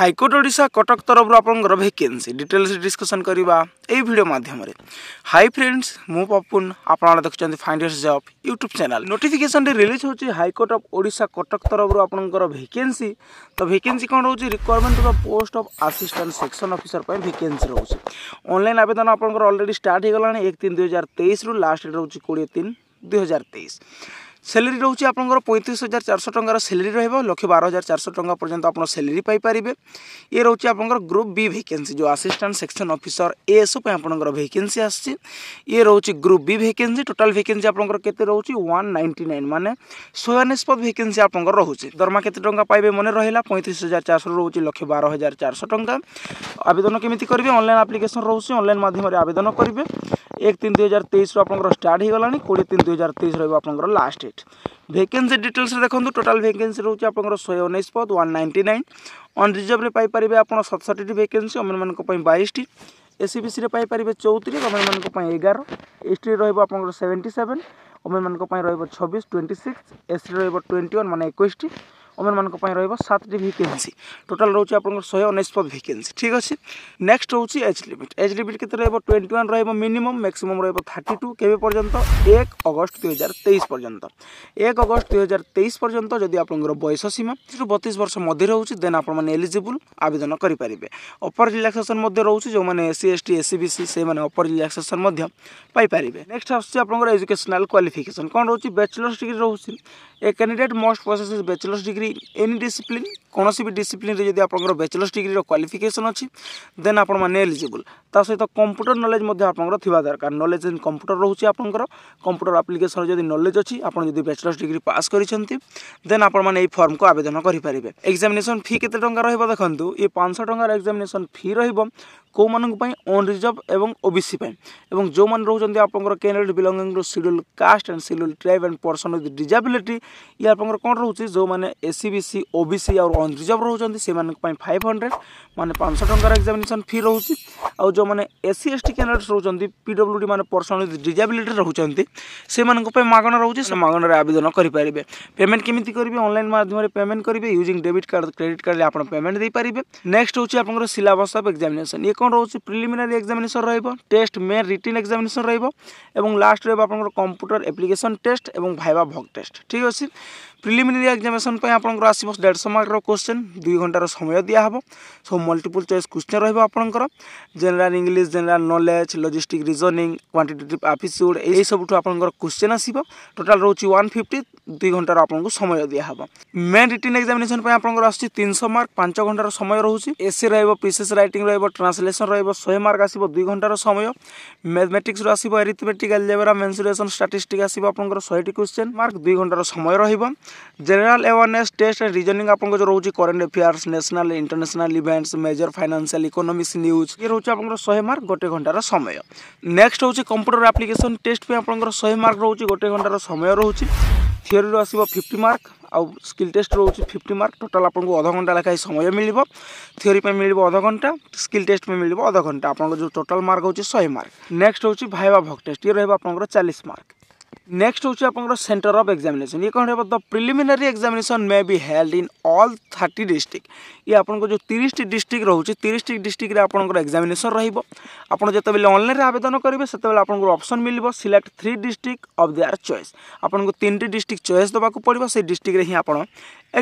High court Odisha Cuttack तरफ आपंकर vacancy details discussion करवा यही वीडियो मध्यम। हाय फ्रेंड्स मु पपुन आपड़ देखते finders job YouTube channel. Notification release हो हाईकोर्ट ऑफ ओडिशा कटक तरफ आपंकर वैकेंसी। तो वैकेंसी कौन रोचे requirement of post of assistant section officer पर वैकेंसी रोचे। ऑनलाइन आवेदन आपंकर ऑलरेडी स्टार्ट हो गलानी 1-3-2023 रु लास्ट डेट रोचे 20-3-2023। सैलरी रोचे आपंकर 35,400 टकर सैलरी रक्ष 12,400 टका पर्यटन आप सैलरी पाइपर। ये रोचे आपंकर ग्रुप बी वैकेंसी जो असिस्टेंट सेक्शन ऑफिसर एएसओ आपंकर वैकेंसी आसी। ये रोचे group B vacancy. Total vacancy आपंकर केते रोचे 199 माने स्वयंस्पद वैकेंसी आपंकर रोचे। दरमा केते टका पाइबे मन रहा 35,400 रोचे 1,12,400 टका। आवेदन केमिति करिवे ऑनलाइन एप्लिकेशन रोचे ऑनलाइन माध्यम आवेदन करेंगे। 1-3-2023 आपंकर स्टार्ट हो गलानी 20-3-2023 रहा लास्ट डेट। वैकेंसी डिटेल्स देखो टोटल वैकेंसी रोचे आपंकर 119 पद 199। अनरिजर्व रे पाई परिबे आपन 67 वैकेंसी ओमेन मान को 22 एससीबीसी रे पाई परिबे 34 ओमेन मान को 11 एसटी रहबो आपनकर 77 ओमेन मान को रहबो 26 26 एससी रहबो 21 माने 21 ओमेन मान रहा 7 वैकेंसी। टोटाल रोचे आपंकर 119 पद वैकेंसी। ठीक अच्छे। नेक्स्ट रोचे एज लिमिट। एज लिमिट के 21 रहा मिनिमम मैक्सिमम रहा 32 के पर्यंत 1 अगस्त 2023 पर्यंत 1 अगस्त 2023 पर्यंत। जदि आपंकर बयस सीमा 32 वर्ष मध्य रोचे देन आप एलिजिबल आवेदन करेंगे। अपर रिलैक्सेशन रोचे जो मैंने एससी एसटी एससीबीसी से अपर रिलैक्सेशन पाइपर। नेक्स्ट आसर एजुकेशनल क्वालिफिकेशन कौन रोचे बैचलर्स डिग्री रोचे। A candidate must possess bachelors degree any discipline कौन भी डिसिप्लिन रे जदि आपनकर बैचलर्स डिग्री रो क्वालिफिकेशन अच्छी देन आपण माने एलिजिबल। ता सहित कंप्यूटर नॉलेज मध्ये आपनकर थिबा दरकार। नॉलेज इन कंप्यूटर रोचे आपनकर कंप्यूटर एप्लिकेशन जदि नॉलेज अच्छी आपण जदि बैचलर्स डिग्री पास करिसेंती देन आपण माने ए फॉर्म को आवेदन करि परिबे। एग्जामिनेशन फी केते टंका रहबो देखंतु। ए 500 टंका एग्जामिनेशन फी रहबो को मानन पई अनरिजर्व एवं ओबीसी पई एवं जो मान रहउचंती आपनकर candidate belonging to schedule caste and schedule tribe and person with disability. ये आपनकर कोन रहउची जो माने एससीबीसी ओबीसी और अनरिजर्व रहउचंती से मानन पई 500 माने 500 टंका एग्जामिनेशन फी रहउची। और जो माने एससी एसटी कैंडिडेट्स रहउचंती पीडब्ल्यूडी माने पर्सन विद डिजेबिलिटी रहउचंती से मानन पई मागणा रहउची। से मागणा रे आवेदन करि परिबे। पेमेंट केमिति करिवे ऑनलाइन माध्यम रे पेमेंट करिवे using debit card credit card ले आपण पेमेंट दे परिबे। नेक्स्ट होची आपनकर सिलेबस ऑफ एग्जामिनेशन। ये कौन रोचे प्रिलिमिनरी एग्जामिनेशन रहिबो टेस्ट मेन रिटन एग्जामिनेशन रहिबो एवं लास्ट रे आपनकर कंप्यूटर एप्लिकेशन टेस्ट एवं भाइवा भोग टेस्ट। ठीक अछि। प्रिलिमिनरी एग्जामिनेशन पे आपनकर आसीबो 150 मार्क रो क्वेश्चन 2 घंटा रो समय दिया हबो। सो मल्टीपल चॉइस क्वेश्चन रहिबो आपनकर general English general knowledge logistic reasoning quantitative aptitude ए सब ठो आपनकर क्वेश्चन आसीबो। टोटल रोचे 150 2 घंटा रो आपनकर समय दिया हबो। मेन रिटन एग्जामिनेशन पे आपनकर आसी 300 मार्क 5 घंटा रो समय रहउची। एससी रहिबो पीसीएस राइटिंग रहिबो ट्रांसलेशन रहिबो 100 मार्क आसीबो 2 घंटा रो समय। मैथमेटिक्स रो आसीबो अरिथमेटिक अलजेब्रा मेंसुरेशन स्टैटिस्टिक्स आसीबो आपनकर 100 क्वेश्चन मार्क 2 घंटा रो समय रहिबो। General awareness test and reasoning आपंकर जो रोचे current affairs national international events major financial economics news ये रोचे आपंकर 100 मार्क 1 घंटार समय। नेक्स्ट होचे कंप्यूटर एप्लिकेशन टेस्ट पे आपंकर 100 मार्क रोचे 1 घंटार समय रोचे। थियोरी आसीबो 50 मार्क आउ स्किल टेस्ट रोचे 50 मार्क। टोटाल आपको अध घंटा लेखाएं समय मिलिबो। थियोरी पे मिलिबो अध घंटा स्किल टेस्ट में मिलिबो अध घंटा। आपंकर जो टोटल मार्क होचे 100 मार्क। नेक्स्ट होचे भाइवा भोग टेस्ट ये रहबो आपंकर 40 मार्क। नेक्स्ट होचे आपंकर सेंटर ऑफ एग्जामिनेशन। ये कौन है the preliminary examination may be held in all 30 district. ये आपंकर जो 30 डिस्ट्रिक्ट रोचे 30 डिस्ट्रिक्ट रे आपंकर एग्जामिनेशन रहइबो। आपन जतबेले ऑनलाइन रे आवेदन करिवे सेतबेले आपंकर ऑप्शन मिलिबो select 3 district of their choice. आपनको 3 डिस्ट्रिक्ट चॉइस दबा को पड़िबो। से डिस्ट्रिक्ट रे ही आपन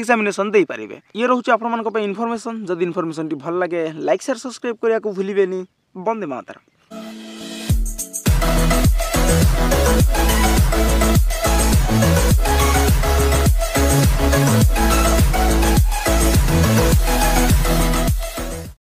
एग्जामिनेशन दे पारिबे। ये रोचे आपन मानको पे इन्फॉर्मेशन। जदि इन्फॉर्मेशन टी भल लागे लाइक शेयर सब्सक्राइब करिया को भूलिबेनी। वंदे मातरम।